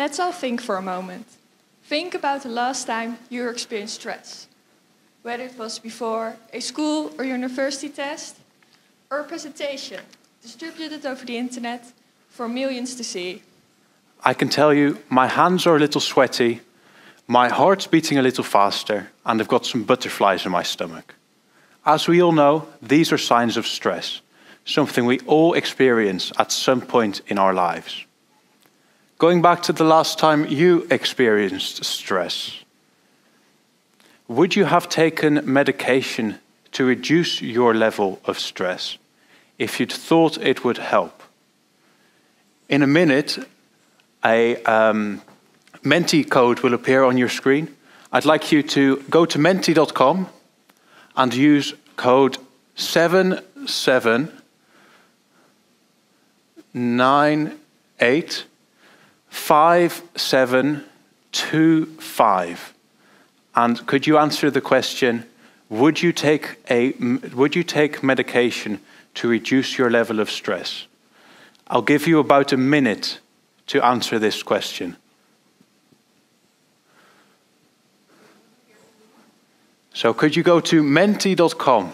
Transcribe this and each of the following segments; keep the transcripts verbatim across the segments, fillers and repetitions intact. Let's all think for a moment. Think about the last time you experienced stress, whether it was before a school or university test, or a presentation distributed over the internet for millions to see. I can tell you, my hands are a little sweaty, my heart's beating a little faster, and I've got some butterflies in my stomach. As we all know, these are signs of stress, something we all experience at some point in our lives. Going back to the last time you experienced stress, would you have taken medication to reduce your level of stress if you'd thought it would help? In a minute, a um, Menti code will appear on your screen. I'd like you to go to menti dot com and use code seven seven nine eight five seven two five. And could you answer the question, would you take a, would you take medication to reduce your level of stress? I'll give you about a minute to answer this question. So could you go to menti dot com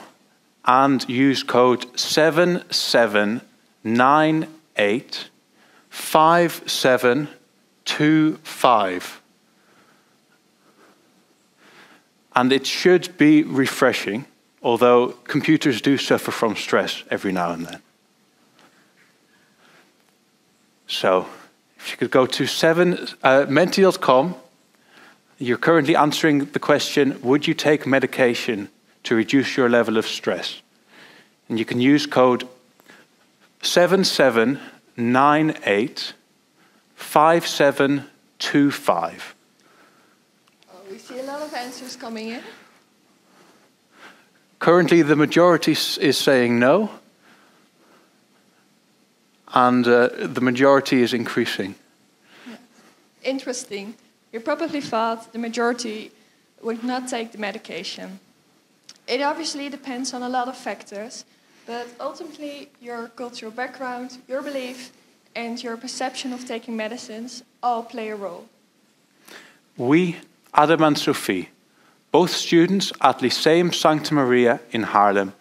and use code seven seven nine eight five seven two five. And it should be refreshing, although computers do suffer from stress every now and then. So if you could go to uh, menti dot com, you're currently answering the question, would you take medication to reduce your level of stress? And you can use code seven seven nine eight five seven two five. We see a lot of answers coming in. Currently, the majority is saying no, and uh, the majority is increasing. Yeah. Interesting. You probably thought the majority would not take the medication. It obviously depends on a lot of factors, but ultimately, your cultural background, your belief, and your perception of taking medicines all play a role. We, Adam and Sophie, both students at Lyceum Sancta Maria in Haarlem,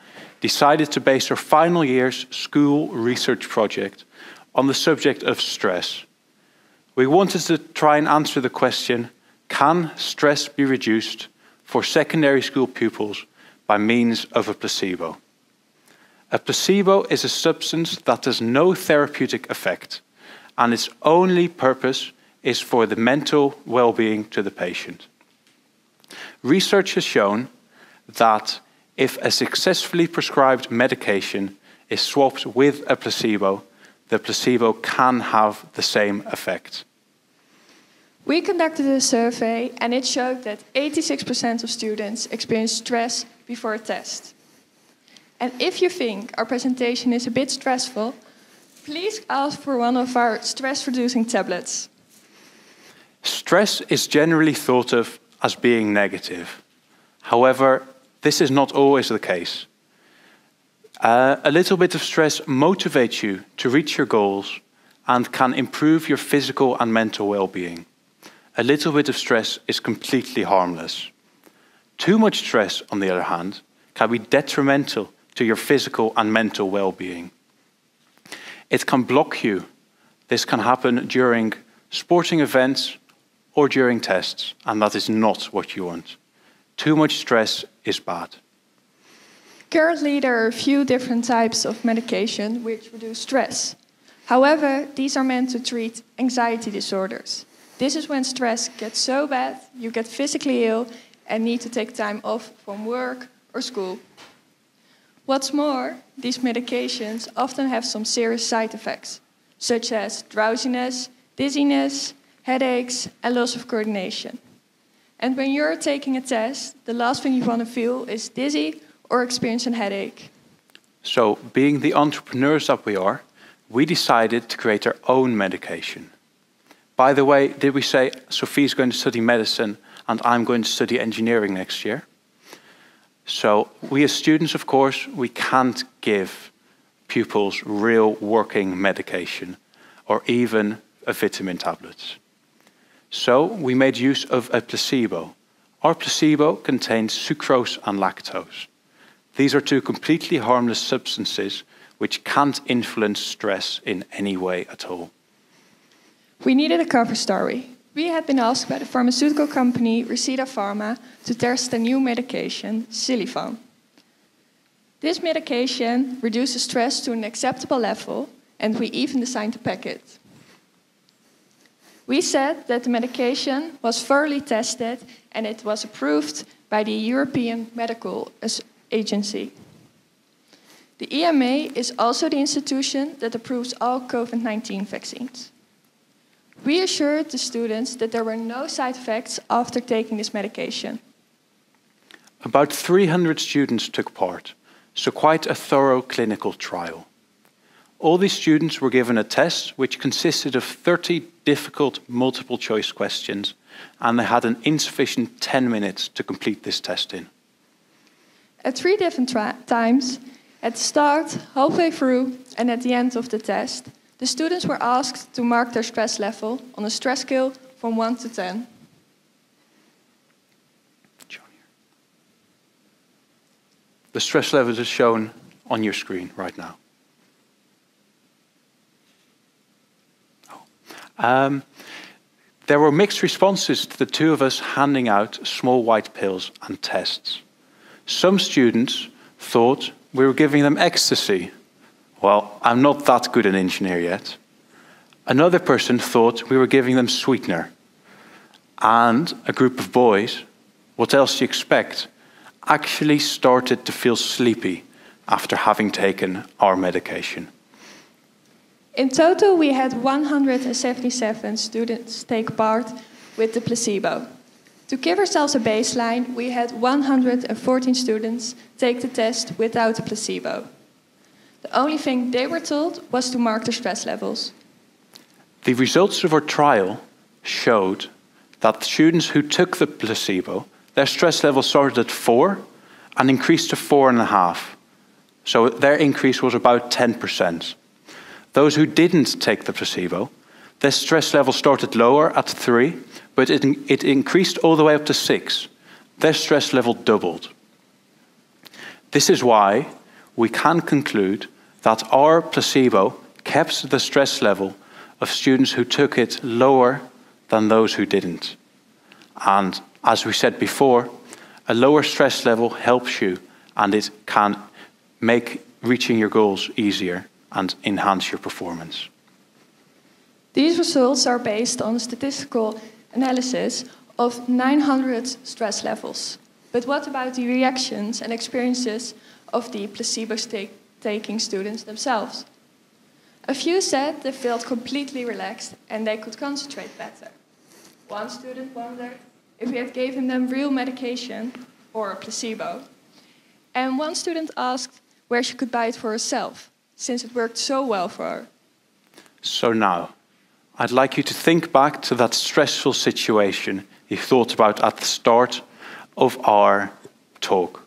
decided to base our final year's school research project on the subject of stress. We wanted to try and answer the question, can stress be reduced for secondary school pupils by means of a placebo? A placebo is a substance that has no therapeutic effect, and its only purpose is for the mental well-being to the patient. Research has shown that if a successfully prescribed medication is swapped with a placebo, the placebo can have the same effect. We conducted a survey and it showed that eighty-six percent of students experience stress before a test. And if you think our presentation is a bit stressful, please ask for one of our stress-reducing tablets. Stress is generally thought of as being negative. However, this is not always the case. Uh, a little bit of stress motivates you to reach your goals and can improve your physical and mental well-being. A little bit of stress is completely harmless. Too much stress, on the other hand, can be detrimental to your physical and mental well-being. It can block you. This can happen during sporting events or during tests, and that is not what you want. Too much stress is bad. Currently, there are a few different types of medication which reduce stress. However, these are meant to treat anxiety disorders. This is when stress gets so bad, you get physically ill and need to take time off from work or school. What's more, these medications often have some serious side effects, such as drowsiness, dizziness, headaches, and loss of coordination. And when you're taking a test, the last thing you want to feel is dizzy or experience a headache. So, being the entrepreneurs that we are, we decided to create our own medication. By the way, did we say Sophie's going to study medicine and I'm going to study engineering next year? So, we as students, of course, we can't give pupils real working medication or even a vitamin tablets. So we made use of a placebo. Our placebo contains sucrose and lactose. These are two completely harmless substances which can't influence stress in any way at all. We needed a cover story. We had been asked by the pharmaceutical company Reseda Pharma to test a new medication, Silifon. This medication reduces stress to an acceptable level, and we even designed a packet. We said that the medication was thoroughly tested and it was approved by the European Medical Agency. The E M A is also the institution that approves all COVID nineteen vaccines. We assured the students that there were no side effects after taking this medication. About three hundred students took part, so quite a thorough clinical trial. All these students were given a test which consisted of thirty difficult multiple choice questions, and they had an insufficient ten minutes to complete this test in. At three different times, at the start, halfway through, and at the end of the test, the students were asked to mark their stress level on a stress scale from one to ten. The stress levels are shown on your screen right now. Oh. Um, there were mixed responses to the two of us handing out small white pills and tests. Some students thought we were giving them ecstasy. Well, I'm not that good an engineer yet. Another person thought we were giving them sweetener. And a group of boys, what else do you expect, actually started to feel sleepy after having taken our medication. In total, we had one hundred seventy-seven students take part with the placebo. To give ourselves a baseline, we had one hundred fourteen students take the test without the placebo. The only thing they were told was to mark their stress levels. The results of our trial showed that students who took the placebo, their stress level started at four and increased to four and a half. So their increase was about ten percent. Those who didn't take the placebo, their stress level started lower at three, but it, it increased all the way up to six. Their stress level doubled. This is why we can conclude that our placebo kept the stress level of students who took it lower than those who didn't. And as we said before, a lower stress level helps you, and it can make reaching your goals easier and enhance your performance. These results are based on statistical analysis of nine hundred stress levels. But what about the reactions and experiences of the placebo-taking students themselves? A few said they felt completely relaxed and they could concentrate better. One student wondered if we had given them real medication or a placebo. And one student asked where she could buy it for herself, since it worked so well for her. So now, I'd like you to think back to that stressful situation you thought about at the start of our talk.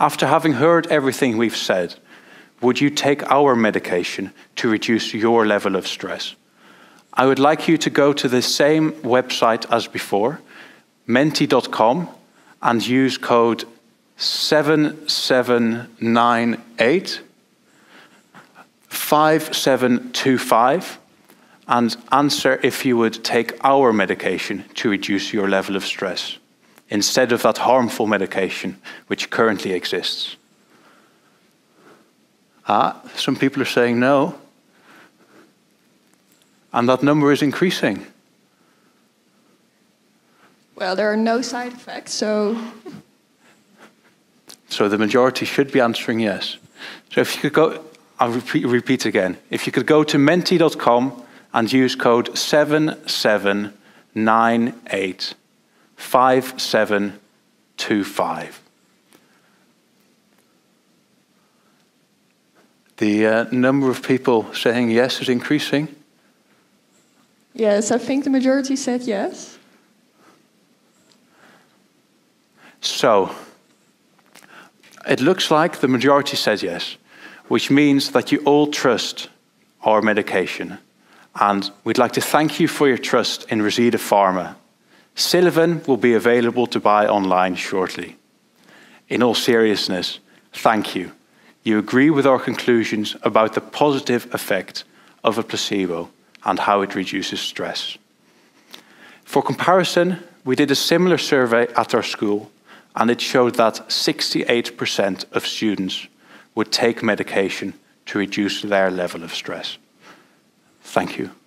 After having heard everything we've said, would you take our medication to reduce your level of stress? I would like you to go to the same website as before, menti dot com, and use code seven seven nine eight five seven two five and answer if you would take our medication to reduce your level of stress, instead of that harmful medication which currently exists. Ah, some people are saying no. And that number is increasing. Well, there are no side effects, so... So the majority should be answering yes. So if you could go, I'll repeat, repeat again. If you could go to menti dot com and use code seven seven nine eight. five seven two five. The uh, number of people saying yes is increasing. Yes, I think the majority said yes. So, it looks like the majority said yes, which means that you all trust our medication and we'd like to thank you for your trust in Reseda Pharma. Silifon will be available to buy online shortly. In all seriousness, thank you. You agree with our conclusions about the positive effect of a placebo and how it reduces stress. For comparison, we did a similar survey at our school, and it showed that sixty-eight percent of students would take medication to reduce their level of stress. Thank you.